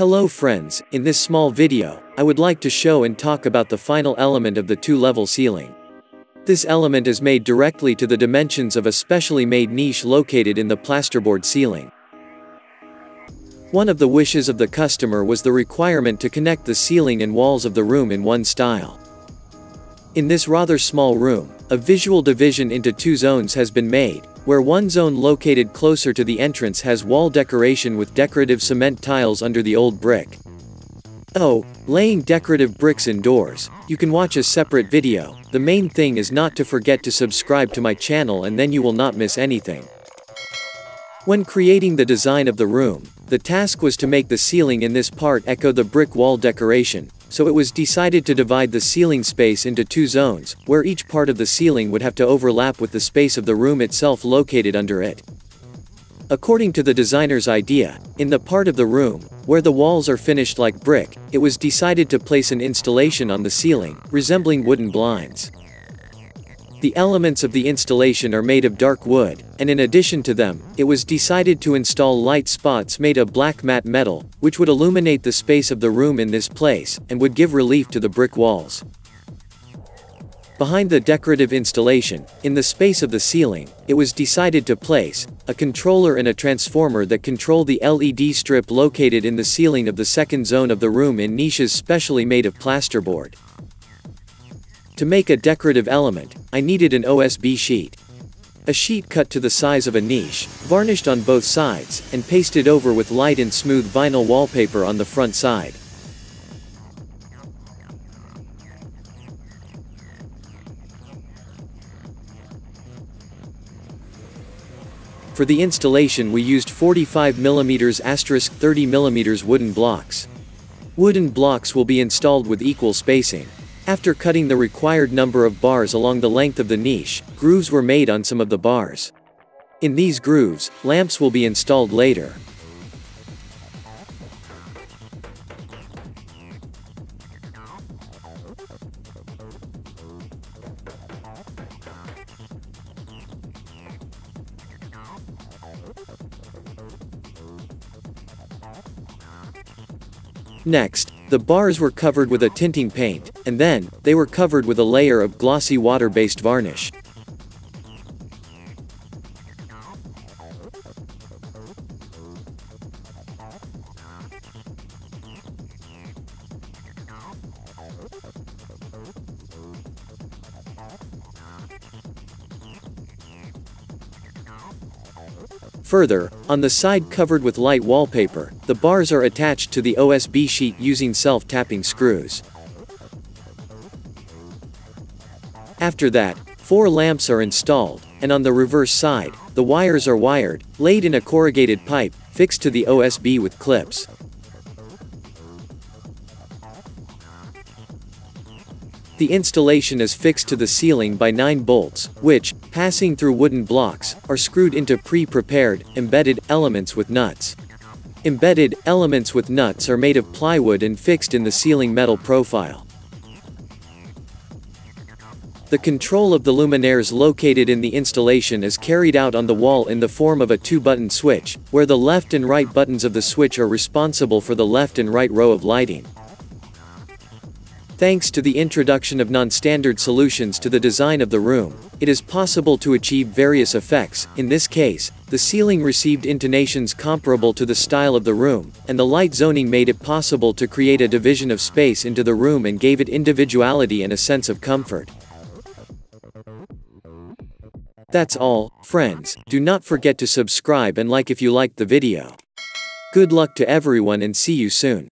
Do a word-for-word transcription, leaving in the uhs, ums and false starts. Hello friends, in this small video, I would like to show and talk about the final element of the two-level ceiling. This element is made directly to the dimensions of a specially made niche located in the plasterboard ceiling. One of the wishes of the customer was the requirement to connect the ceiling and walls of the room in one style. In this rather small room, a visual division into two zones has been made, where one zone located closer to the entrance has wall decoration with decorative cement tiles under the old brick. Oh, laying decorative bricks indoors, you can watch a separate video. The main thing is not to forget to subscribe to my channel and then you will not miss anything. When creating the design of the room, the task was to make the ceiling in this part echo the brick wall decoration, so it was decided to divide the ceiling space into two zones, where each part of the ceiling would have to overlap with the space of the room itself located under it. According to the designer's idea, in the part of the room where the walls are finished like brick, it was decided to place an installation on the ceiling, resembling wooden blinds. The elements of the installation are made of dark wood, and in addition to them, it was decided to install light spots made of black matte metal, which would illuminate the space of the room in this place, and would give relief to the brick walls. Behind the decorative installation, in the space of the ceiling, it was decided to place a controller and a transformer that control the L E D strip located in the ceiling of the second zone of the room in niches specially made of plasterboard. To make a decorative element, I needed an O S B sheet. A sheet cut to the size of a niche, varnished on both sides, and pasted over with light and smooth vinyl wallpaper on the front side. For the installation we used forty-five millimeter asterisk thirty millimeter wooden blocks. Wooden blocks will be installed with equal spacing. After cutting the required number of bars along the length of the niche, grooves were made on some of the bars. In these grooves, lamps will be installed later. Next, the bars were covered with a tinting paint, and then, they were covered with a layer of glossy water-based varnish. Further, on the side covered with light wallpaper, the bars are attached to the O S B sheet using self-tapping screws. After that, four lamps are installed, and on the reverse side, the wires are wired, laid in a corrugated pipe, fixed to the O S B with clips. The installation is fixed to the ceiling by nine bolts, which, passing through wooden blocks, are screwed into pre-prepared, embedded, elements with nuts. Embedded, elements with nuts are made of plywood and fixed in the ceiling metal profile. The control of the luminaires located in the installation is carried out on the wall in the form of a two-button switch, where the left and right buttons of the switch are responsible for the left and right row of lighting. Thanks to the introduction of non-standard solutions to the design of the room, it is possible to achieve various effects. In this case, the ceiling received intonations comparable to the style of the room, and the light zoning made it possible to create a division of space into the room and gave it individuality and a sense of comfort. That's all, friends. Do not forget to subscribe and like if you liked the video. Good luck to everyone and see you soon.